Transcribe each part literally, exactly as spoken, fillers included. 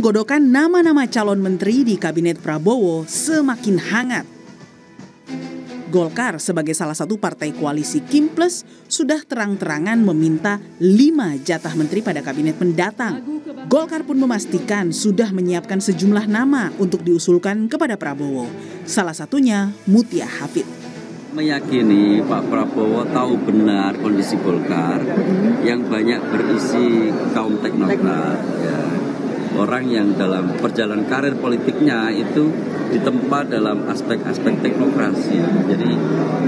menggodokan nama-nama calon menteri di Kabinet Prabowo semakin hangat. Golkar sebagai salah satu partai koalisi Kim Plus sudah terang-terangan meminta lima jatah menteri pada Kabinet mendatang. Golkar pun memastikan sudah menyiapkan sejumlah nama untuk diusulkan kepada Prabowo. Salah satunya Mutia Hafid. Meyakini Pak Prabowo tahu benar kondisi Golkar yang banyak berisi kaum teknokrat, ya. Orang yang dalam perjalanan karir politiknya itu ditempa dalam aspek-aspek teknokrasi. Jadi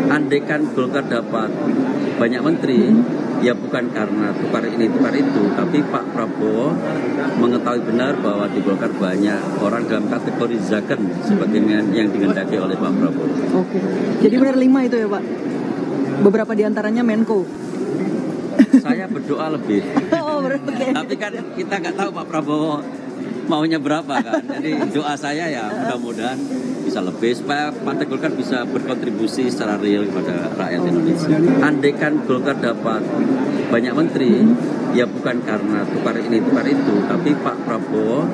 andaikan Golkar dapat banyak menteri, ya bukan karena tukar ini tukar itu, tapi Pak Prabowo mengetahui benar bahwa di Golkar banyak orang dalam kategori zaken seperti yang dikehendaki oleh Pak Prabowo. Oke, jadi benar lima itu ya Pak? Beberapa diantaranya Menko? Saya berdoa lebih. Oh, okay. Tapi kan kita nggak tahu Pak Prabowo maunya berapa kan. Jadi doa saya ya mudah-mudahan bisa lebih supaya Partai Golkar bisa berkontribusi secara real kepada rakyat Indonesia. Andaikan Golkar dapat banyak menteri, ya bukan karena tukar ini tukar itu, tapi Pak Prabowo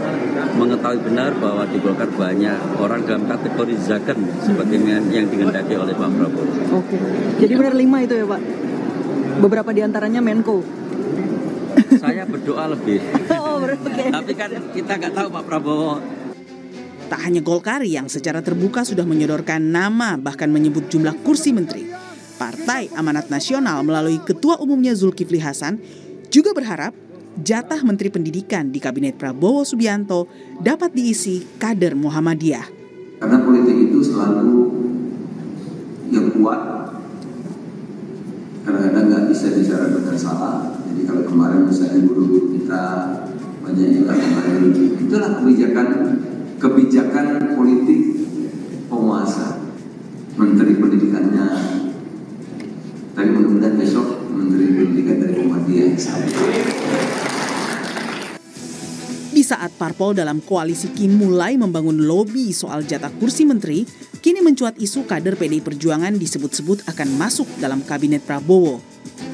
mengetahui benar bahwa di Golkar banyak orang dalam kategori zaken seperti yang dikehendaki oleh Pak Prabowo. Oke, jadi benar lima itu ya Pak? Beberapa diantaranya Menko? Saya berdoa lebih. Oh, okay. Tapi kan kita nggak tahu Pak Prabowo. Tak hanya Golkar yang secara terbuka sudah menyodorkan nama, bahkan menyebut jumlah kursi menteri. Partai Amanat Nasional melalui Ketua Umumnya Zulkifli Hasan juga berharap jatah Menteri Pendidikan di Kabinet Prabowo Subianto dapat diisi kader Muhammadiyah. Karena politik itu selalu yang kuat. Kadang-kadang nggak bisa bicara benar salah. Jadi kalau kemarin misalnya guru-guru kita banyak juga kemarin, itulah kebijakan kebijakan politik penguasa. Menteri pendidikannya tadi, mudah-mudahan besok Menteri Pendidikan dari Muhammadiyah. Di saat parpol dalam koalisi Kim mulai membangun lobi soal jatah kursi menteri, kini mencuat isu kader P D I Perjuangan disebut-sebut akan masuk dalam Kabinet Prabowo.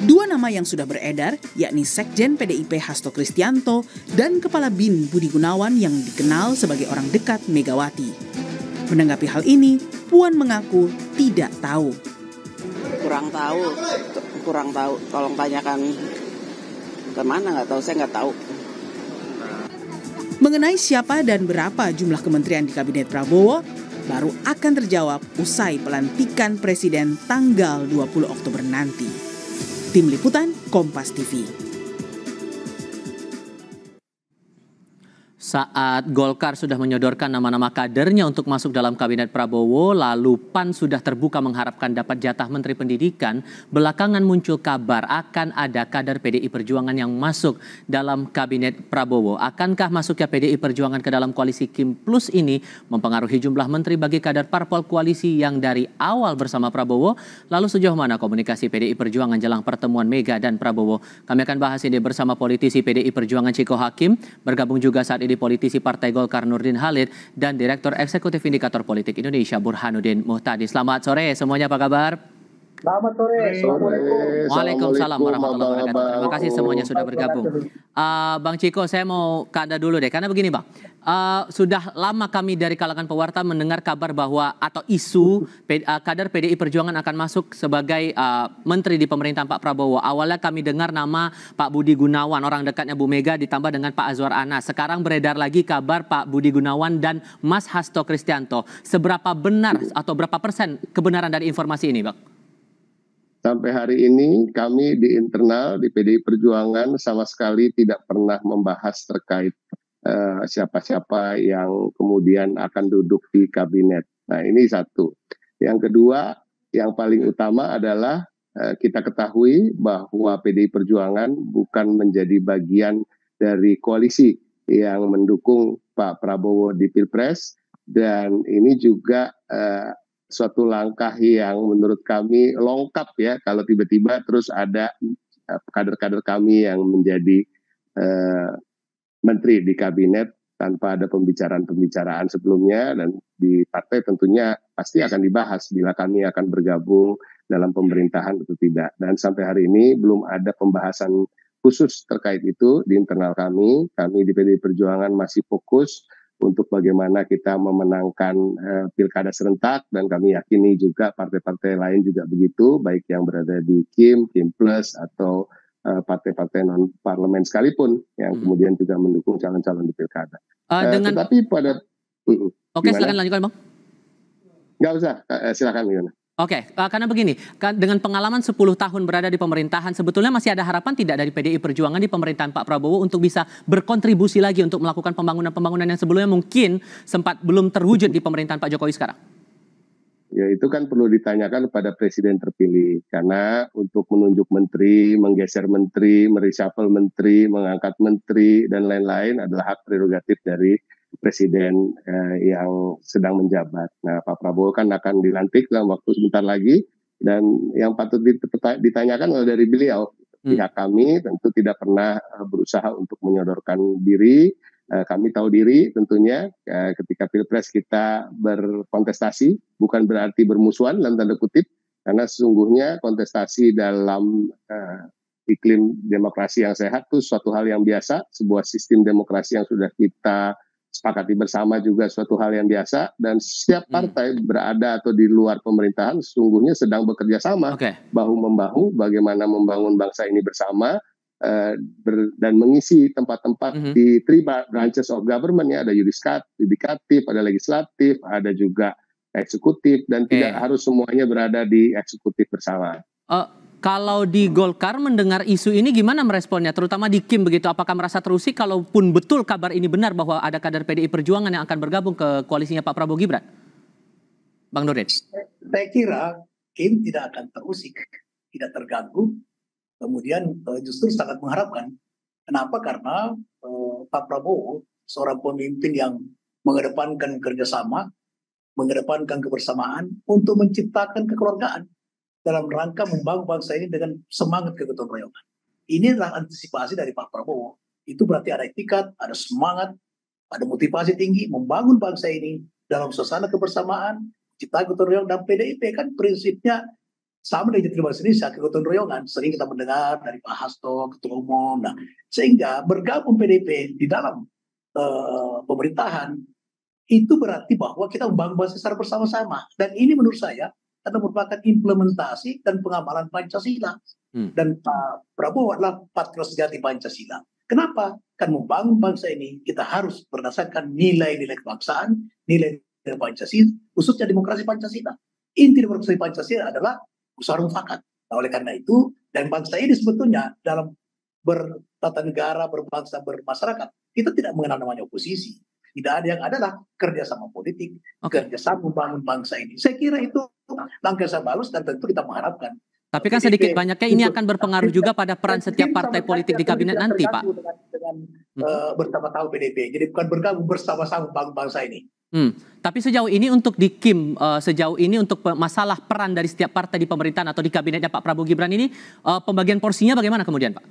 Dua nama yang sudah beredar, yakni Sekjen P D I P Hasto Kristiyanto dan Kepala B I N Budi Gunawan yang dikenal sebagai orang dekat Megawati. Menanggapi hal ini, Puan mengaku tidak tahu. Kurang tahu, kurang tahu. Tolong tanyakan kemana, nggak tahu, saya nggak tahu. Mengenai siapa dan berapa jumlah kementerian di Kabinet Prabowo, baru akan terjawab usai pelantikan Presiden tanggal dua puluh Oktober nanti. Tim Liputan, Kompas T V. Saat Golkar sudah menyodorkan nama-nama kadernya untuk masuk dalam Kabinet Prabowo, lalu P A N sudah terbuka mengharapkan dapat jatah Menteri Pendidikan, belakangan muncul kabar akan ada kader P D I Perjuangan yang masuk dalam Kabinet Prabowo. Akankah masuknya P D I Perjuangan ke dalam koalisi Kim Plus ini mempengaruhi jumlah menteri bagi kader parpol koalisi yang dari awal bersama Prabowo? Lalu sejauh mana komunikasi P D I Perjuangan jelang pertemuan Mega dan Prabowo? Kami akan bahas ini bersama politisi P D I Perjuangan Chico Hakim, bergabung juga saat ini politisi Partai Golkar Nurdin Halid dan Direktur Eksekutif Indikator Politik Indonesia Burhanuddin Muhtadi. Selamat sore semuanya, apa kabar? Selamat sore. Assalamualaikum. Waalaikumsalam warahmatullahi wabarakatuh. Terima kasih semuanya sudah bergabung. Uh, Bang Chico, saya mau ke Anda dulu deh, karena begini Bang, uh, sudah lama kami dari kalangan pewarta mendengar kabar bahwa atau isu uh, kader P D I Perjuangan akan masuk sebagai uh, menteri di pemerintahan Pak Prabowo. Awalnya kami dengar nama Pak Budi Gunawan, orang dekatnya Bu Mega, ditambah dengan Pak Azwar Anas. Sekarang beredar lagi kabar Pak Budi Gunawan dan Mas Hasto Kristiyanto. Seberapa benar atau berapa persen kebenaran dari informasi ini Bang? Sampai hari ini kami di internal di P D I Perjuangan sama sekali tidak pernah membahas terkait siapa-siapa uh, yang kemudian akan duduk di kabinet. Nah ini satu. Yang kedua, yang paling utama adalah uh, kita ketahui bahwa P D I Perjuangan bukan menjadi bagian dari koalisi yang mendukung Pak Prabowo di Pilpres, dan ini juga uh, suatu langkah yang menurut kami lengkap ya, kalau tiba-tiba terus ada kader-kader kami yang menjadi eh, menteri di kabinet tanpa ada pembicaraan-pembicaraan sebelumnya, dan di partai tentunya pasti akan dibahas bila kami akan bergabung dalam pemerintahan atau tidak. Dan sampai hari ini belum ada pembahasan khusus terkait itu di internal kami. Kami di P D I Perjuangan masih fokus untuk bagaimana kita memenangkan eh, pilkada serentak, dan kami yakini juga partai-partai lain juga begitu, baik yang berada di Kim, Kim Plus, atau eh, partai-partai non-parlemen sekalipun, yang hmm. kemudian juga mendukung calon-calon di pilkada. Uh, eh, dengan... Tetapi pada... Uh, Oke, gimana? Silakan lanjutkan, Bang. Nggak usah, eh, silakan gimana. Oke, okay, karena begini, dengan pengalaman sepuluh tahun berada di pemerintahan, sebetulnya masih ada harapan tidak dari P D I Perjuangan di pemerintahan Pak Prabowo untuk bisa berkontribusi lagi untuk melakukan pembangunan-pembangunan yang sebelumnya mungkin sempat belum terwujud di pemerintahan Pak Jokowi sekarang? Ya, itu kan perlu ditanyakan kepada Presiden terpilih, karena untuk menunjuk menteri, menggeser menteri, mereshuffle menteri, mengangkat menteri, dan lain-lain adalah hak prerogatif dari Presiden eh, yang sedang menjabat. Nah, Pak Prabowo kan akan dilantik dalam waktu sebentar lagi, dan yang patut ditanyakan oleh dari beliau, hmm. pihak kami tentu tidak pernah berusaha untuk menyodorkan diri. Eh, kami tahu diri tentunya, eh, ketika Pilpres kita berkontestasi, bukan berarti bermusuhan dalam tanda kutip, karena sesungguhnya kontestasi dalam eh, iklim demokrasi yang sehat itu suatu hal yang biasa, sebuah sistem demokrasi yang sudah kita sepakati bersama juga suatu hal yang biasa, dan setiap partai hmm. berada atau di luar pemerintahan sesungguhnya sedang bekerja sama, okay. bahu-membahu bagaimana membangun bangsa ini bersama, uh, ber, dan mengisi tempat-tempat hmm. di three branches of government, ya, ada yudikatif, ada legislatif, ada juga eksekutif, dan okay. tidak harus semuanya berada di eksekutif bersama. Uh, kalau di Golkar mendengar isu ini gimana meresponnya, terutama di Kim begitu? Apakah merasa terusik kalaupun betul kabar ini benar bahwa ada kader P D I Perjuangan yang akan bergabung ke koalisinya Pak Prabowo Gibran? Bang Nurdin. Saya kira Kim tidak akan terusik, tidak terganggu, kemudian justru sangat mengharapkan. Kenapa? Karena eh, Pak Prabowo seorang pemimpin yang mengedepankan kerjasama, mengedepankan kebersamaan untuk menciptakan kekeluargaan dalam rangka membangun bangsa ini dengan semangat kegotong royongan. Ini adalah antisipasi dari Pak Prabowo. Itu berarti ada etikat, ada semangat, ada motivasi tinggi membangun bangsa ini dalam suasana kebersamaan, cipta gotong royong, dan P D I P kan prinsipnya sama dengan Jatiluhur Indonesia, kegotong royongan. Sering kita mendengar dari Pak Hasto, Ketua Umum. Nah, sehingga bergabung P D I P di dalam uh, pemerintahan, itu berarti bahwa kita membangun bangsa secara bersama-sama. Dan ini menurut saya atau merupakan implementasi dan pengamalan Pancasila. Hmm. Dan Pak Prabowo adalah patriot sejati Pancasila. Kenapa? Karena membangun bangsa ini kita harus berdasarkan nilai-nilai kebangsaan, nilai-nilai Pancasila, khususnya demokrasi Pancasila. Inti demokrasi Pancasila adalah usaha mufakat. Nah, oleh karena itu, dan bangsa ini sebetulnya dalam bertata negara, berbangsa, bermasyarakat, kita tidak mengenal namanya oposisi. Tidak ada yang adalah kerjasama politik, okay. kerjasama membangun bangsa ini. Saya kira itu langkah yang bagus dan tentu kita mengharapkan. Tapi kan sedikit P D I P banyaknya ini akan berpengaruh itu, juga pada peran setiap partai politik di kabinet nanti, Pak. Dengan, dengan hmm. uh, bersama-sama P D I P, jadi bukan bergabung, bersama-sama membangun bangsa ini. Hmm. Tapi sejauh ini untuk di Kim, uh, sejauh ini untuk masalah peran dari setiap partai di pemerintahan atau di kabinetnya Pak Prabowo Gibran ini, uh, pembagian porsinya bagaimana kemudian, Pak?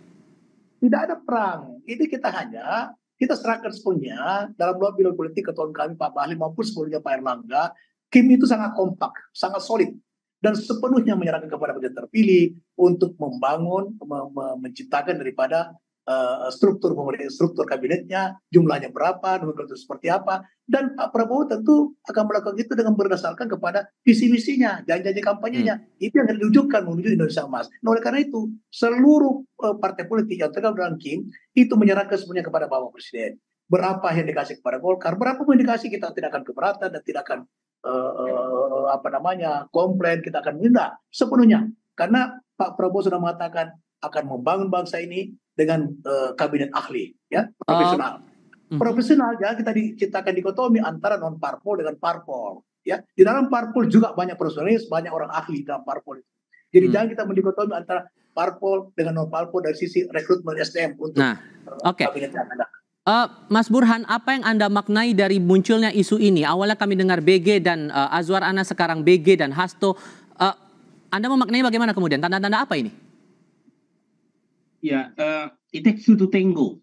Tidak ada perang, ini kita hanya... Kita serahkan sepenuhnya dalam lobby lobby politik ketua kami Pak Bahlil maupun sebelumnya Pak Erlangga. Kim itu sangat kompak, sangat solid, dan sepenuhnya menyerahkan kepada presiden terpilih untuk membangun, menciptakan daripada uh, struktur struktur kabinetnya, jumlahnya berapa, nomenklatur seperti apa, dan Pak Prabowo tentu akan melakukan itu dengan berdasarkan kepada visi misinya, janji-janji kampanyenya. Hmm. Itu yang ditunjukkan menuju Indonesia Emas. Nah, oleh karena itu seluruh uh, partai politik yang tergabung dalam Kim itu menyerahkan semuanya kepada Bapak Presiden. Berapa yang dikasih kepada Golkar, berapa pun dikasih, kita tidak akan keberatan dan tidak akan uh, uh, apa namanya komplain, kita akan minta sepenuhnya. Karena Pak Prabowo sudah mengatakan akan membangun bangsa ini dengan uh, kabinet ahli, ya, profesional. Uh, profesional, jangan kita diciptakan dikotomi antara non parpol dengan parpol, ya. Di dalam parpol juga banyak profesionalis, banyak orang ahli dalam parpol. Jadi uh, jangan kita mendikotomi antara parpol dengan non parpol dari sisi rekrutmen S D M untuk nah, okay. kabinet yang ada. Uh, Mas Burhan, apa yang Anda maknai dari munculnya isu ini? Awalnya kami dengar B G dan uh, Azwar Anas, sekarang B G dan Hasto. Uh, anda memaknai bagaimana kemudian? Tanda-tanda apa ini? Ya, uh, it takes two to tango.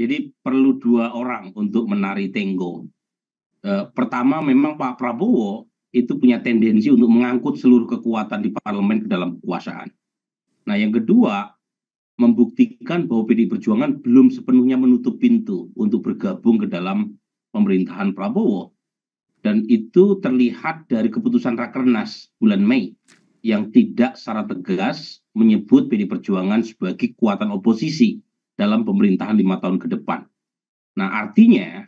Jadi perlu dua orang untuk menari tango. Uh, pertama, memang Pak Prabowo itu punya tendensi untuk mengangkut seluruh kekuatan di parlemen ke dalam kekuasaan. Nah, yang kedua, membuktikan bahwa P D I Perjuangan belum sepenuhnya menutup pintu untuk bergabung ke dalam pemerintahan Prabowo. Dan itu terlihat dari keputusan Rakernas bulan Mei yang tidak secara tegas menyebut P D I Perjuangan sebagai kekuatan oposisi dalam pemerintahan lima tahun ke depan. Nah, artinya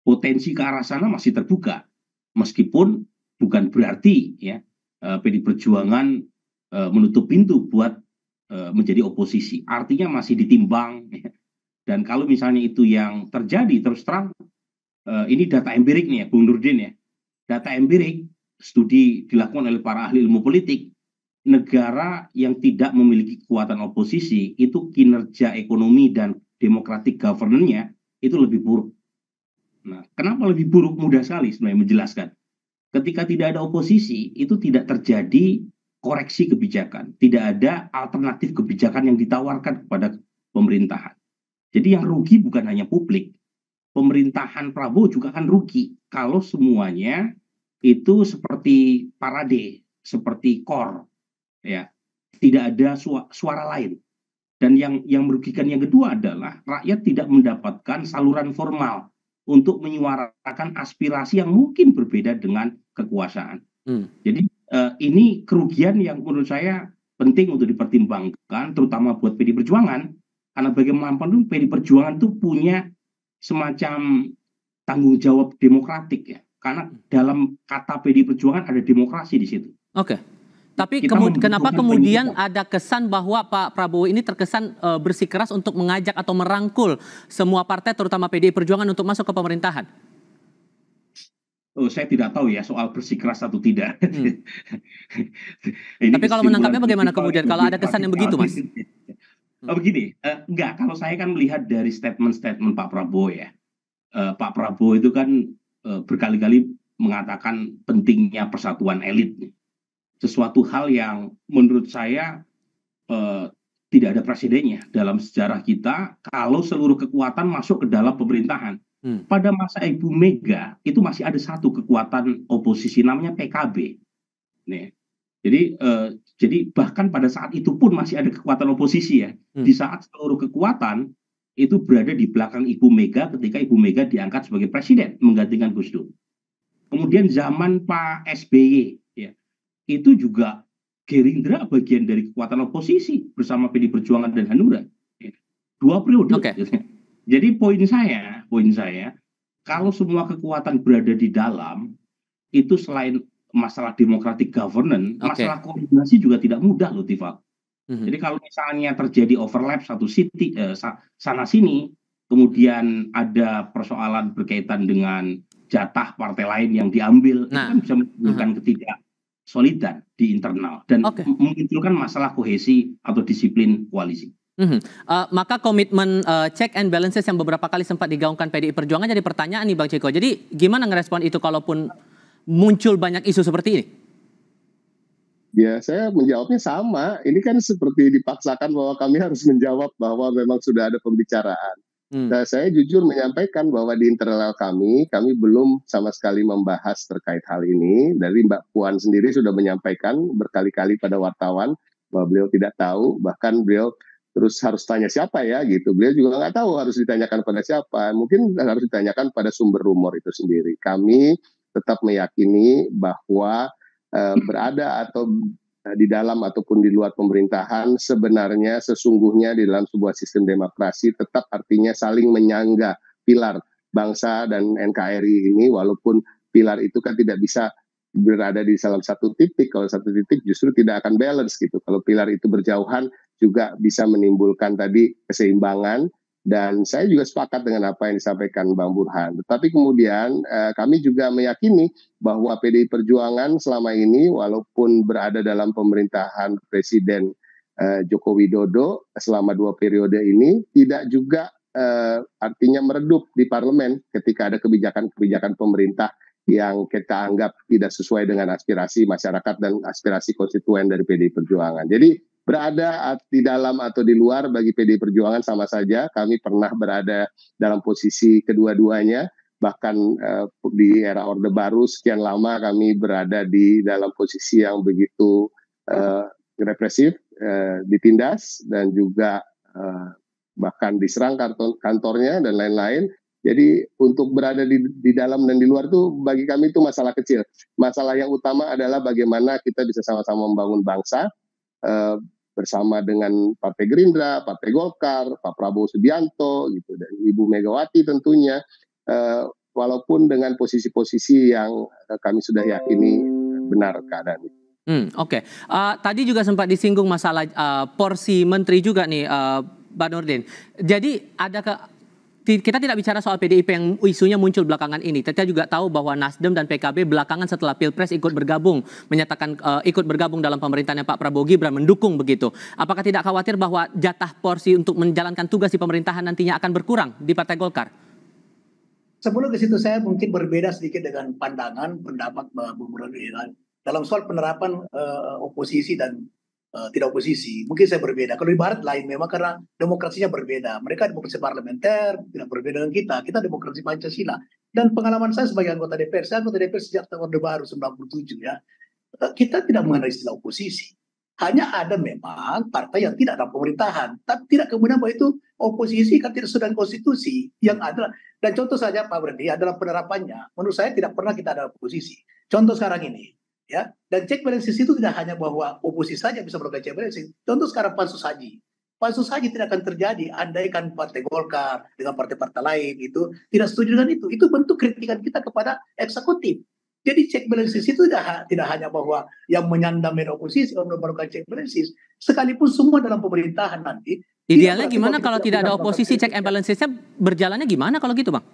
potensi ke arah sana masih terbuka, meskipun bukan berarti ya P D I Perjuangan menutup pintu buat menjadi oposisi. Artinya masih ditimbang. Dan kalau misalnya itu yang terjadi, terus terang, ini data empirik nih ya, Bung Nurdin ya. Data empirik, studi dilakukan oleh para ahli ilmu politik, negara yang tidak memiliki kekuatan oposisi itu kinerja ekonomi dan democratic governance-nya itu lebih buruk. Nah, kenapa lebih buruk? Mudah sekali sebenarnya menjelaskan. Ketika tidak ada oposisi, itu tidak terjadi koreksi kebijakan, tidak ada alternatif kebijakan yang ditawarkan kepada pemerintahan. Jadi yang rugi bukan hanya publik. Pemerintahan Prabowo juga akan rugi kalau semuanya itu seperti parade, seperti kor, ya, tidak ada suara, suara lain. Dan yang yang merugikan yang kedua adalah rakyat tidak mendapatkan saluran formal untuk menyuarakan aspirasi yang mungkin berbeda dengan kekuasaan. Hmm. Jadi eh, ini kerugian yang menurut saya penting untuk dipertimbangkan, terutama buat P D I Perjuangan, karena bagaimanapun P D I Perjuangan itu punya semacam tanggung jawab demokratik ya, karena dalam kata P D I Perjuangan ada demokrasi di situ. Oke, tapi kemud kenapa kemudian pendidikan. Ada kesan bahwa Pak Prabowo ini terkesan e, bersikeras untuk mengajak atau merangkul semua partai, terutama P D I Perjuangan untuk masuk ke pemerintahan? Oh, saya tidak tahu ya soal bersikeras atau tidak. Hmm. Ini tapi kalau menangkapnya bagaimana kemudian? Kalau ada kesan yang begitu, Mas? Oh, begini, uh, enggak, kalau saya kan melihat dari statement-statement Pak Prabowo ya, uh, Pak Prabowo itu kan uh, berkali-kali mengatakan pentingnya persatuan elit, sesuatu hal yang menurut saya uh, tidak ada presidennya dalam sejarah kita kalau seluruh kekuatan masuk ke dalam pemerintahan. Hmm. Pada masa Ibu Mega itu masih ada satu kekuatan oposisi namanya P K B, nih. Jadi, eh, jadi bahkan pada saat itu pun masih ada kekuatan oposisi ya. Hmm. Di saat seluruh kekuatan itu berada di belakang Ibu Mega ketika Ibu Mega diangkat sebagai presiden menggantikan Gus Dur. Kemudian zaman Pak S B Y ya, itu juga Gerindra bagian dari kekuatan oposisi bersama P D I Perjuangan dan Hanura. Ya. Dua periode. Okay. Jadi poin saya, poin saya, kalau semua kekuatan berada di dalam itu selain masalah democratic governance, okay, masalah koordinasi juga tidak mudah loh, Tifa. Mm-hmm. Jadi kalau misalnya terjadi overlap satu city eh, sana sini, kemudian ada persoalan berkaitan dengan jatah partai lain yang diambil, nah, itu kan bisa menimbulkan uh-huh. ketidak solidan di internal dan okay, memunculkan masalah kohesi atau disiplin koalisi. Mm-hmm. uh, maka komitmen uh, check and balances yang beberapa kali sempat digaungkan P D I Perjuangan jadi pertanyaan nih, Bang Chico. Jadi gimana ngerespon itu kalaupun muncul banyak isu seperti ini? Ya, saya menjawabnya sama. Ini kan seperti dipaksakan bahwa kami harus menjawab bahwa memang sudah ada pembicaraan. Hmm. Nah, saya jujur menyampaikan bahwa di internal kami, kami belum sama sekali membahas terkait hal ini. Dari Mbak Puan sendiri sudah menyampaikan berkali-kali pada wartawan bahwa beliau tidak tahu, bahkan beliau terus harus tanya siapa ya gitu. Beliau juga nggak tahu harus ditanyakan pada siapa. Mungkin harus ditanyakan pada sumber rumor itu sendiri. Kami tetap meyakini bahwa eh, berada atau eh, di dalam ataupun di luar pemerintahan sebenarnya sesungguhnya di dalam sebuah sistem demokrasi tetap artinya saling menyangga pilar bangsa dan N K R I ini, walaupun pilar itu kan tidak bisa berada di dalam satu titik. Kalau satu titik justru tidak akan balance gitu. Kalau pilar itu berjauhan juga bisa menimbulkan tadi keseimbangan. Dan saya juga sepakat dengan apa yang disampaikan Bang Burhan. Tetapi kemudian eh, kami juga meyakini bahwa P D I Perjuangan selama ini walaupun berada dalam pemerintahan Presiden eh, Joko Widodo selama dua periode ini tidak juga eh, artinya meredup di parlemen ketika ada kebijakan-kebijakan pemerintah yang kita anggap tidak sesuai dengan aspirasi masyarakat dan aspirasi konstituen dari P D I Perjuangan. Jadi berada di dalam atau di luar bagi P D I Perjuangan sama saja, kami pernah berada dalam posisi kedua-duanya, bahkan eh, di era Orde Baru sekian lama kami berada di dalam posisi yang begitu eh, represif, eh, ditindas, dan juga bahkan diserang kantornya dan lain-lain. Jadi untuk berada di, di dalam dan di luar itu bagi kami itu masalah kecil. Masalah yang utama adalah bagaimana kita bisa sama-sama membangun bangsa eh, bersama dengan Partai Gerindra, Partai Golkar, Pak Prabowo Subianto, gitu, dan Ibu Megawati tentunya. Eh, walaupun dengan posisi-posisi yang eh, kami sudah yakini benar keadaannya. Hmm, Oke, okay. uh, tadi juga sempat disinggung masalah uh, porsi menteri juga nih, uh, Pak Nurdin. Jadi ada ke, kita tidak bicara soal P D I P yang isunya muncul belakangan ini. Kita juga tahu bahwa Nasdem dan P K B belakangan setelah Pilpres ikut bergabung, menyatakan uh, ikut bergabung dalam pemerintahnya Pak Prabowo Gibran, mendukung begitu. Apakah tidak khawatir bahwa jatah porsi untuk menjalankan tugas di pemerintahan nantinya akan berkurang di Partai Golkar? Sebelum ke situ saya mungkin berbeda sedikit dengan pandangan pendapat Bung Burhanuddin. Dalam soal penerapan uh, oposisi dan uh, tidak oposisi, mungkin saya berbeda. Kalau di Barat lain memang karena demokrasinya berbeda. Mereka demokrasi parlementer, tidak berbeda dengan kita. Kita demokrasi Pancasila. Dan pengalaman saya sebagai anggota D P R, saya anggota D P R sejak tahun Orde Baru sembilan puluh tujuh ya. Kita tidak mengenai istilah oposisi. Hanya ada memang partai yang tidak dalam pemerintahan. Tapi tidak kemudian bahwa itu oposisi kan tidak sesuai dengan konstitusi yang ada. Dan contoh saja Pak Berdi adalah penerapannya. Menurut saya tidak pernah kita ada oposisi. Contoh sekarang ini. Ya, dan check balances itu tidak hanya bahwa oposisi saja bisa melakukan check balances. Contoh sekarang pansus haji, pansus haji tidak akan terjadi andaikan Partai Golkar dengan partai-partai lain itu tidak setuju dengan itu. Itu bentuk kritikan kita kepada eksekutif. Jadi check balances itu tidak tidak hanya bahwa yang menyandang oposisi orang melakukan check balances, sekalipun semua dalam pemerintahan nanti. Idealnya gimana kalau tidak ada oposisi, check and balancesnya berjalannya gimana kalau gitu, Bang?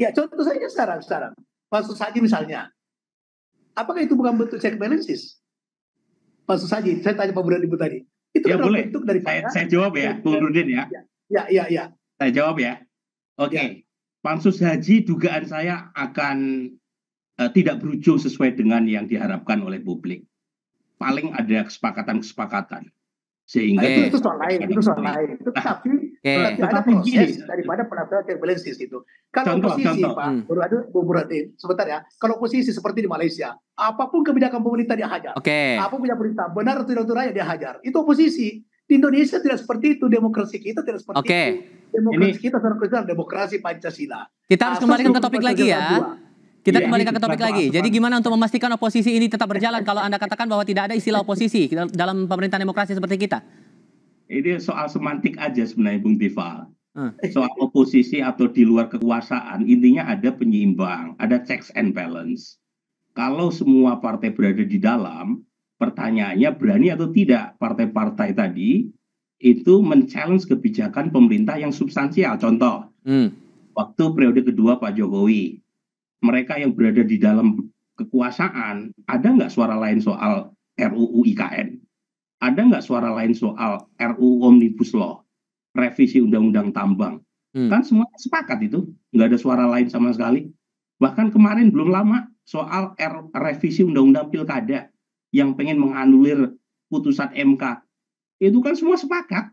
Ya contoh saja sekarang sekarang pansus haji misalnya. Apakah itu bukan bentuk check balances? Pansus haji, saya tanya Pak Burhanuddin tadi. Itu ya, boleh. Bentuk dari saya, saya jawab ya, Bung Nurdin ya. Ya, ya, ya. Saya jawab ya. Oke, okay. Ya. Pansus haji dugaan saya akan uh, tidak berujung sesuai dengan yang diharapkan oleh publik. Paling ada kesepakatan-kesepakatan. Sehingga nah, itu, itu soal lain, itu soal lain. Itu tapi nah, okay. Ada proses daripada penerapan check balances itu. Kalau contoh, posisi contoh. Pak, hmm. Bung Burhanuddin, sebentar ya. Kalau posisi seperti di Malaysia, apapun kebijakan pemerintah dia hajar. Okay. Apapun kebijakan pemerintah benar atau tidak rakyat dia hajar. Itu posisi. Di Indonesia tidak seperti itu, demokrasi kita tidak seperti okay. Itu. Demokrasi ini. Kita secara demokrasi Pancasila. Kita harus kembalikan ke topik lagi ya. dua. Kita ya, kembalikan ke topik lagi. Jadi gimana untuk memastikan oposisi ini tetap berjalan kalau Anda katakan bahwa tidak ada istilah oposisi dalam pemerintahan demokrasi seperti kita? Ini soal semantik aja sebenarnya, Bung Tifa. Hmm. Soal oposisi atau di luar kekuasaan, intinya ada penyeimbang, ada checks and balance. Kalau semua partai berada di dalam, pertanyaannya berani atau tidak partai-partai tadi itu men-challenge kebijakan pemerintah yang substansial. Contoh, hmm. waktu periode kedua Pak Jokowi, mereka yang berada di dalam kekuasaan, ada nggak suara lain soal R U U I K N? Ada nggak suara lain soal R U U Omnibus Law? Revisi Undang-Undang Tambang? Hmm. Kan semua sepakat itu. Nggak ada suara lain sama sekali. Bahkan kemarin belum lama soal R revisi Undang-Undang Pilkada yang pengen menganulir putusan M K. Itu kan semua sepakat.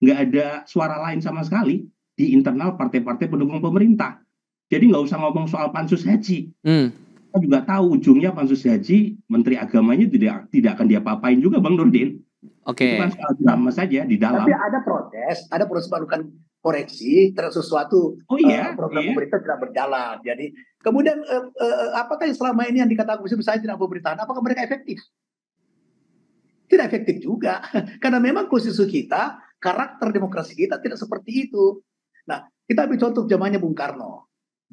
Nggak ada suara lain sama sekali di internal partai-partai pendukung pemerintah. Jadi nggak usah ngomong soal pansus haji. Hmm. Kita juga tahu ujungnya pansus haji, menteri agamanya tidak tidak akan diapa-apain juga, Bang Nurdin. Oke. Okay. Itu kan soal drama saja di dalam. Tapi ada protes, ada proses melakukan koreksi terhadap sesuatu oh, iya, uh, program iya. Pemerintah tidak berjalan. Jadi kemudian uh, uh, apakah selama ini yang dikatakan misalnya tidak pemerintahan, apakah mereka efektif? Tidak efektif juga, karena memang konstitusi kita, karakter demokrasi kita tidak seperti itu. Nah, kita ambil contoh zamannya Bung Karno.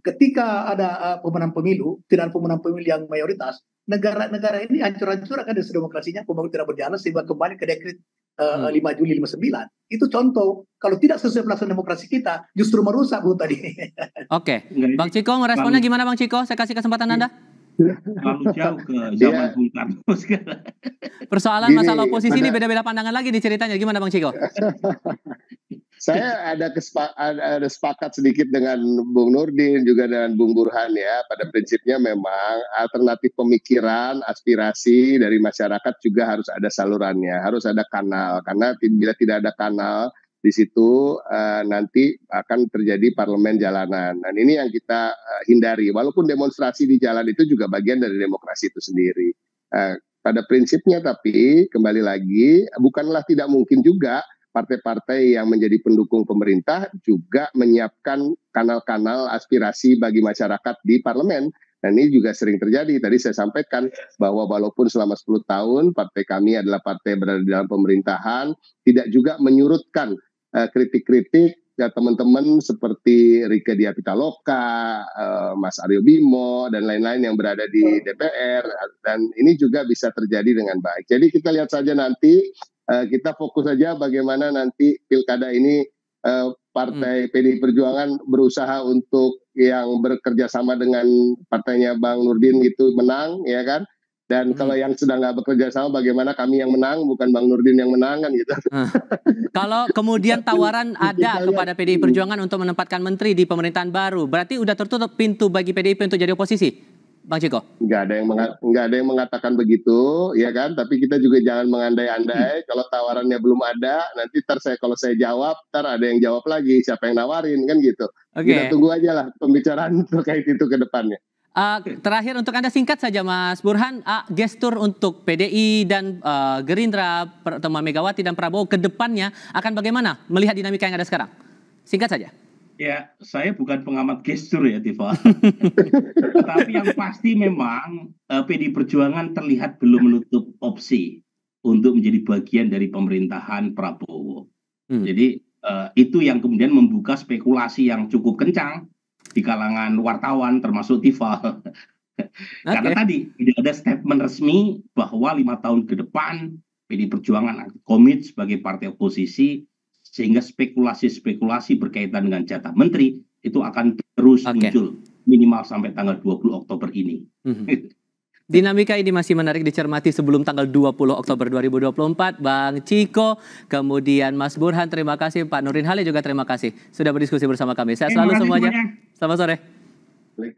Ketika ada uh, pemenang pemilu, tidak ada pemenang pemilu yang mayoritas, negara-negara ini hancur-hancur akan demokrasinya, pemilu tidak berjalan sehingga kembali ke dekret uh, hmm. lima Juli lima sembilan. Itu contoh, kalau tidak sesuai pelaksanaan demokrasi kita, justru merusak Bu tadi. Oke, okay. Bang Chico meresponnya gimana Bang Chico? Saya kasih kesempatan Anda. Lalu jauh ke zaman Bung Karno sekarang. Persoalan gini, masalah oposisi ini beda-beda pandangan lagi nih ceritanya. Gimana Bang Chico? Saya ada, kespa, ada, ada sepakat sedikit dengan Bung Nurdin juga dengan Bung Burhan ya. Pada prinsipnya memang alternatif pemikiran, aspirasi dari masyarakat juga harus ada salurannya, harus ada kanal. Karena bila tidak ada kanal di situ eh, nanti akan terjadi parlemen jalanan. Dan ini yang kita eh, hindari. Walaupun demonstrasi di jalan itu juga bagian dari demokrasi itu sendiri. Eh, pada prinsipnya tapi kembali lagi bukanlah tidak mungkin juga partai-partai yang menjadi pendukung pemerintah juga menyiapkan kanal-kanal aspirasi bagi masyarakat di parlemen. Dan ini juga sering terjadi. Tadi saya sampaikan bahwa walaupun selama sepuluh tahun partai kami adalah partai berada di dalam pemerintahan, tidak juga menyurutkan uh, kritik-kritik ya, teman-teman seperti Rieke Diah Pitaloka, uh, Mas Aryo Bimo, dan lain-lain yang berada di D P R. Dan ini juga bisa terjadi dengan baik. Jadi kita lihat saja nanti, uh, kita fokus saja bagaimana nanti pilkada ini uh, Partai hmm. P D I Perjuangan berusaha untuk yang bekerja sama dengan partainya Bang Nurdin itu menang, ya kan? Dan hmm. kalau yang sedang nggak bekerja sama, bagaimana kami yang menang, bukan Bang Nurdin yang menang, kan gitu. Hmm. Kalau kemudian tawaran ada kepada P D I Perjuangan untuk menempatkan menteri di pemerintahan baru, berarti udah tertutup pintu bagi P D I P untuk jadi oposisi, Bang Chico? Nggak ada yang nggak ada yang mengatakan begitu, ya kan? Tapi kita juga jangan mengandai-andai. Hmm. Kalau tawarannya belum ada, nanti ntar saya kalau saya jawab, ntar ada yang jawab lagi, siapa yang nawarin, kan gitu. Okay. Kita tunggu aja lah pembicaraan terkait itu ke depannya. Uh, terakhir untuk Anda singkat saja Mas Burhan, uh, gestur untuk P D I dan uh, Gerindra, pertemuan Megawati dan Prabowo ke depannya akan bagaimana melihat dinamika yang ada sekarang? Singkat saja. Ya, saya bukan pengamat gestur ya Tifa. Tapi yang pasti memang uh, P D I Perjuangan terlihat belum menutup opsi untuk menjadi bagian dari pemerintahan Prabowo. Hmm. Jadi uh, itu yang kemudian membuka spekulasi yang cukup kencang di kalangan wartawan termasuk Tifa. Karena okay. tadi tidak ada statement resmi bahwa lima tahun ke depan P D I Perjuangan komit sebagai partai oposisi, sehingga spekulasi-spekulasi berkaitan dengan jatah menteri itu akan terus okay. muncul minimal sampai tanggal dua puluh Oktober ini. Mm-hmm. Dinamika ini masih menarik dicermati sebelum tanggal dua puluh Oktober dua ribu dua puluh empat. Bang Chico, kemudian Mas Burhan, terima kasih. Pak Nurdin Halid juga terima kasih sudah berdiskusi bersama kami. Saya selalu semuanya. Selamat sore.